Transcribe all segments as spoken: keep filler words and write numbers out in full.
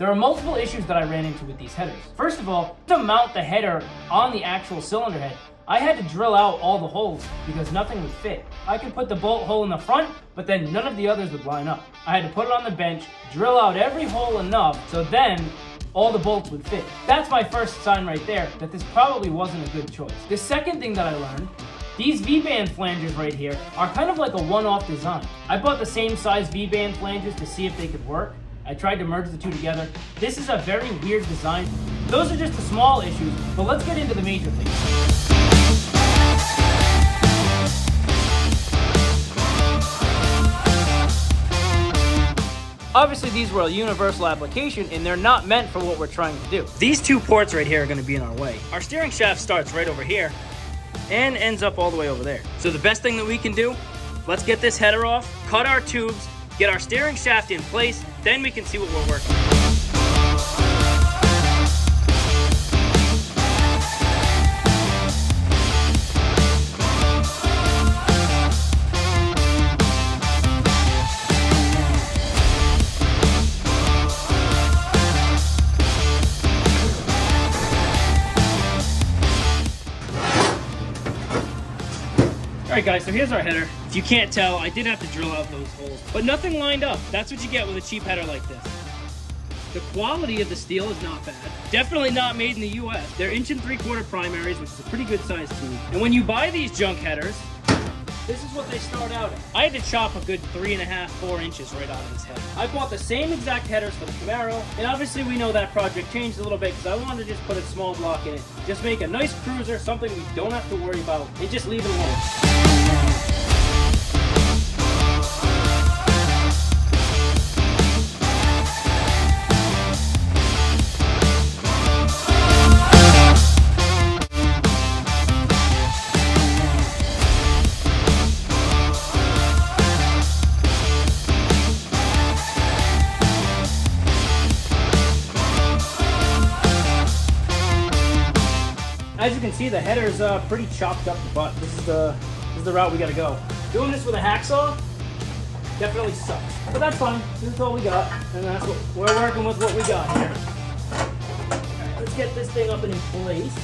There are multiple issues that I ran into with these headers. First of all, to mount the header on the actual cylinder head, I had to drill out all the holes because nothing would fit. I could put the bolt hole in the front, but then none of the others would line up. I had to put it on the bench, drill out every hole enough, so then all the bolts would fit. That's my first sign right there that this probably wasn't a good choice. The second thing that I learned, these V-band flanges right here are kind of like a one-off design. I bought the same size V-band flanges to see if they could work. I tried to merge the two together. This is a very weird design. Those are just the small issues, but let's get into the major things. Obviously, these were a universal application and they're not meant for what we're trying to do. These two ports right here are gonna be in our way. Our steering shaft starts right over here and ends up all the way over there. So the best thing that we can do, let's get this header off, cut our tubes, get our steering shaft in place, then we can see what we're working with. All right guys, so here's our header. If you can't tell, I did have to drill out those holes, but nothing lined up. That's what you get with a cheap header like this. The quality of the steel is not bad. Definitely not made in the U S. They're inch and three quarter primaries, which is a pretty good size tube. And when you buy these junk headers, this is what they start out at. I had to chop a good three and a half, four inches right out of this header. I bought the same exact headers for the Camaro, and obviously we know that project changed a little bit because I wanted to just put a small block in it. Just make a nice cruiser, something we don't have to worry about, and just leave it alone. As you can see, the header's uh, pretty chopped up the butt. This is the, this is the route we gotta go. Doing this with a hacksaw definitely sucks. But that's fine, this is all we got. And that's what, we're working with what we got here. All right, let's get this thing up and in place.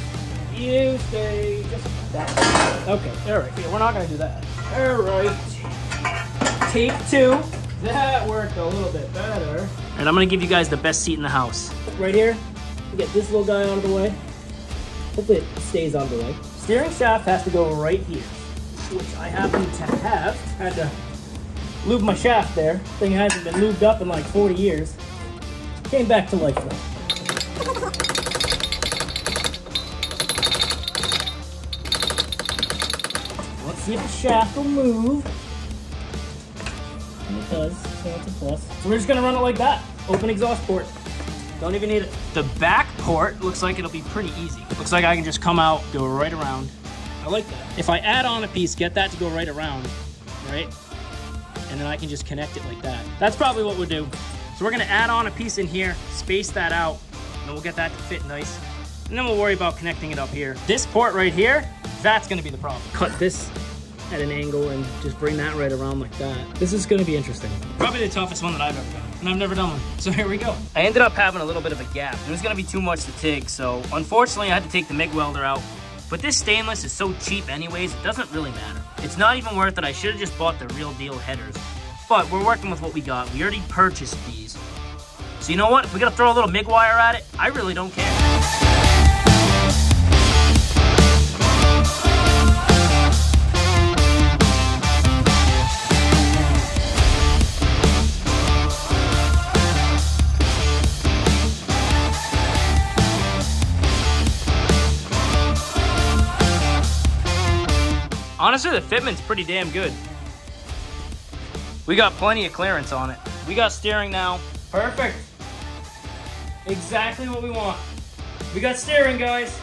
You stay just that. Okay, all right, yeah, we're not gonna do that. All right, take two. That worked a little bit better. And I'm gonna give you guys the best seat in the house. Right here, we get this little guy out of the way. Hopefully it stays on the way. Steering shaft has to go right here, which I happen to have. Had to lube my shaft there. Thing hasn't been lubed up in like forty years. Came back to life though. Let's see if the shaft will move. And it does, so that's a plus. So we're just gonna run it like that. Open exhaust port. Don't even need it. The back port looks like it'll be pretty easy. Looks like I can just come out, go right around. I like that. If I add on a piece, get that to go right around, right? And then I can just connect it like that. That's probably what we'll do. So we're gonna add on a piece in here, space that out, and we'll get that to fit nice. And then we'll worry about connecting it up here. This port right here, that's gonna be the problem. Cut this at an angle and just bring that right around like that. This is gonna be interesting. Probably the toughest one that I've ever done. And I've never done one, so here we go. I ended up having a little bit of a gap. It was gonna be too much to TIG, so unfortunately I had to take the MIG welder out. But this stainless is so cheap anyways, it doesn't really matter. It's not even worth it. I should've just bought the real deal headers. But we're working with what we got. We already purchased these. So you know what? If we gotta throw a little MIG wire at it, I really don't care. Honestly, the fitment's pretty damn good. We got plenty of clearance on it. We got steering now. Perfect. Exactly what we want. We got steering, guys.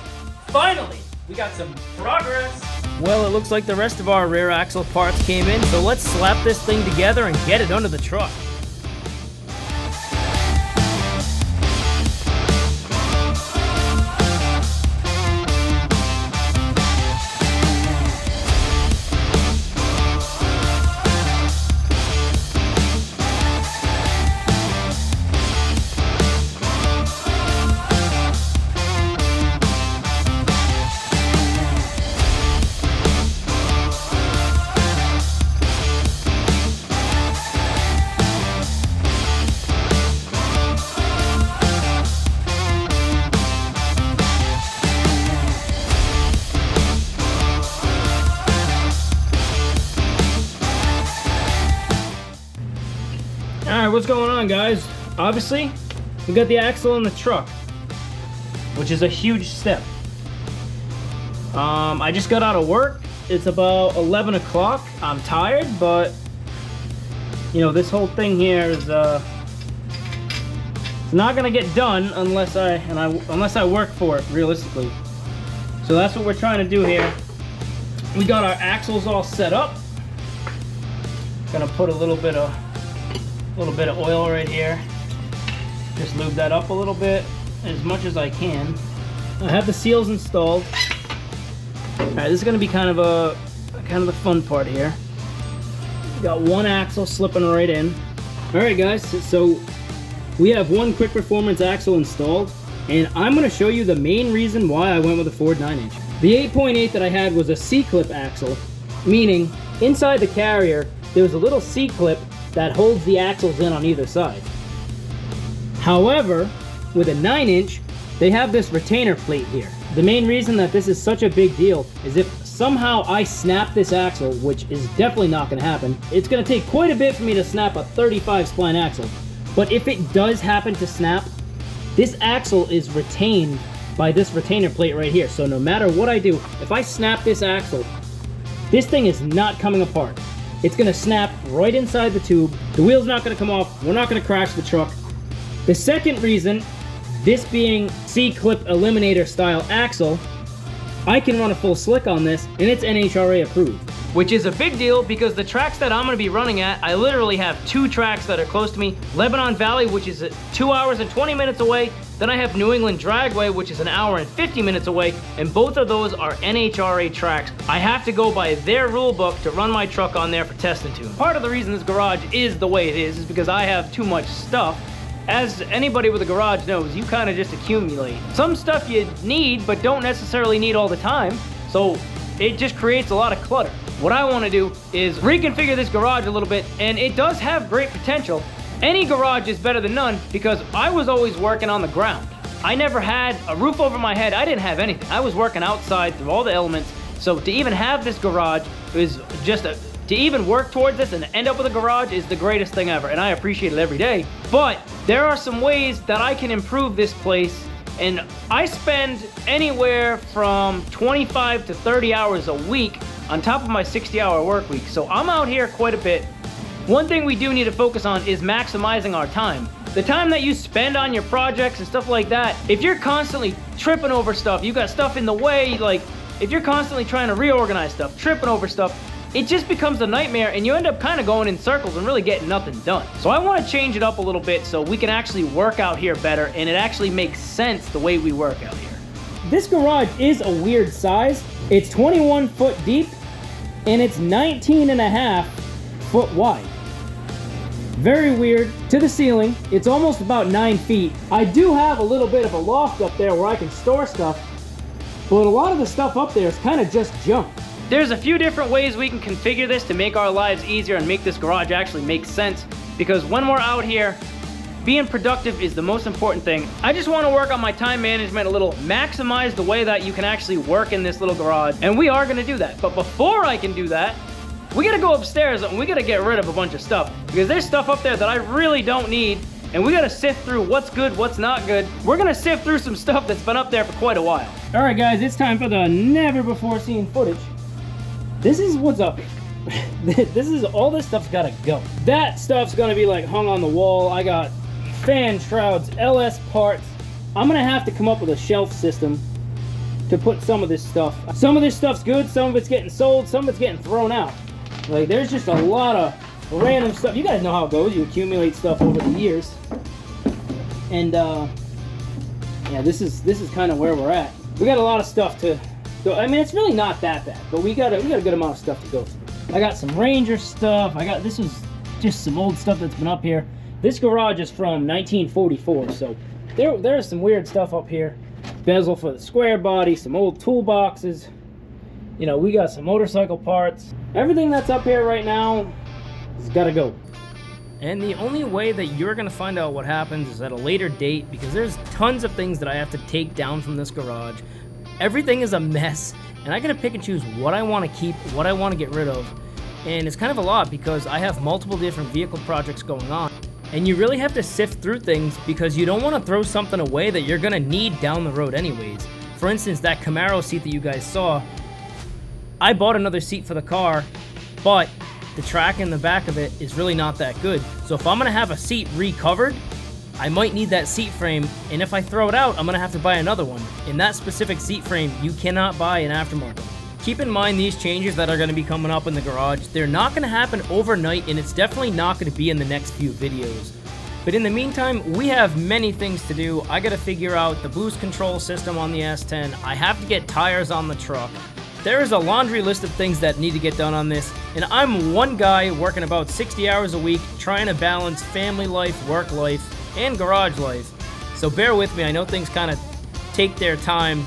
Finally, we got some progress. Well, it looks like the rest of our rear axle parts came in, so let's slap this thing together and get it under the truck. what's going on, guys? Obviously, we got the axle in the truck, which is a huge step. Um, I just got out of work. It's about eleven o'clock. I'm tired, but you know, this whole thing here is uh, it's not gonna get done unless I and I unless I work for it realistically. So that's what we're trying to do here. We got our axles all set up. Gonna put a little bit of a little bit of oil right here. Just lube that up a little bit as much as I can. I have the seals installed. Alright, this is gonna be kind of a kind of the fun part here. Got one axle slipping right in. Alright guys, so we have one Quick Performance axle installed, and I'm gonna show you the main reason why I went with a Ford nine inch. The eight point eight that I had was a C-clip axle, meaning inside the carrier there was a little C-clip that holds the axles in on either side. However, with a nine inch, they have this retainer plate here. The main reason that this is such a big deal is if somehow I snap this axle, which is definitely not gonna happen, it's gonna take quite a bit for me to snap a thirty-five spline axle. But if it does happen to snap, this axle is retained by this retainer plate right here. So no matter what I do, if I snap this axle, this thing is not coming apart. It's gonna snap right inside the tube. The wheel's not gonna come off. We're not gonna crash the truck. The second reason, this being C-clip eliminator style axle, I can run a full slick on this, and it's N H R A approved. Which is a big deal because the tracks that I'm gonna be running at, I literally have two tracks that are close to me. Lebanon Valley, which is two hours and twenty minutes away. Then I have New England Dragway, which is an hour and fifty minutes away. And both of those are N H R A tracks. I have to go by their rule book to run my truck on there for test and tune. Part of the reason this garage is the way it is is because I have too much stuff. As anybody with a garage knows, you kind of just accumulate. Some stuff you need, but don't necessarily need all the time. So it just creates a lot of clutter. What I want to do is reconfigure this garage a little bit, and it does have great potential. Any garage is better than none because I was always working on the ground. I never had a roof over my head. I didn't have anything. I was working outside through all the elements. So to even have this garage is just a, to even work towards this and end up with a garage is the greatest thing ever, and I appreciate it every day. But there are some ways that I can improve this place, and I spend anywhere from twenty-five to thirty hours a week on top of my sixty hour work week. So I'm out here quite a bit. One thing we do need to focus on is maximizing our time. The time that you spend on your projects and stuff like that, if you're constantly tripping over stuff, you got stuff in the way, like if you're constantly trying to reorganize stuff, tripping over stuff, it just becomes a nightmare and you end up kind of going in circles and really getting nothing done. So I want to change it up a little bit so we can actually work out here better, and it actually makes sense the way we work out here. This garage is a weird size. It's twenty-one foot deep and it's nineteen and a half foot wide. Very weird. To the ceiling, it's almost about nine feet. I do have a little bit of a loft up there where I can store stuff, but a lot of the stuff up there is kind of just junk. There's a few different ways we can configure this to make our lives easier and make this garage actually make sense, because when we're out here, being productive is the most important thing. I just want to work on my time management a little, maximize the way that you can actually work in this little garage, and we are going to do that. But before I can do that, we got to go upstairs and we got to get rid of a bunch of stuff, because there's stuff up there that I really don't need, and we got to sift through what's good, what's not good. We're going to sift through some stuff that's been up there for quite a while. All right guys, it's time for the never before seen footage. This is what's up. This is all this stuff's gotta go. That stuff's gonna be like hung on the wall. I got fan shrouds, L S parts. I'm gonna have to come up with a shelf system to put some of this stuff. Some of this stuff's good, some of it's getting sold, some of it's getting thrown out. Like there's just a lot of random stuff. You guys know how it goes. You accumulate stuff over the years. And uh, yeah, this is this is kind of where we're at. We got a lot of stuff to. So, I mean, it's really not that bad, but we got, a, we got a good amount of stuff to go through. I got some Ranger stuff. I got, this was just some old stuff that's been up here. This garage is from nineteen forty-four, so there, there's some weird stuff up here. Bezel for the square body, some old toolboxes. You know, we got some motorcycle parts. Everything that's up here right now has got to go. And the only way that you're going to find out what happens is at a later date, because there's tons of things that I have to take down from this garage. Everything is a mess, and I gotta pick and choose what I want to keep, what I want to get rid of, and it's kind of a lot because I have multiple different vehicle projects going on. and you really have to sift through things because you don't want to throw something away that you're going to need down the road anyways. For instance, that Camaro seat that you guys saw, I bought another seat for the car, but the track in the back of it is really not that good. So if I'm going to have a seat recovered, I might need that seat frame, and if I throw it out, I'm going to have to buy another one. In that specific seat frame, you cannot buy an aftermarket. Keep in mind these changes that are going to be coming up in the garage. They're not going to happen overnight, and it's definitely not going to be in the next few videos. But in the meantime, we have many things to do. I got to figure out the boost control system on the S ten. I have to get tires on the truck. There is a laundry list of things that need to get done on this, and I'm one guy working about sixty hours a week trying to balance family life, work life, and garage life. So bear with me, I know things kind of take their time.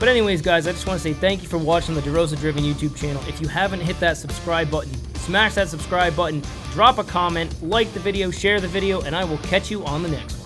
But anyways guys, I just want to say thank you for watching the DeRosa Driven YouTube channel. If you haven't hit that subscribe button, smash that subscribe button, drop a comment, like the video, share the video, and I will catch you on the next one.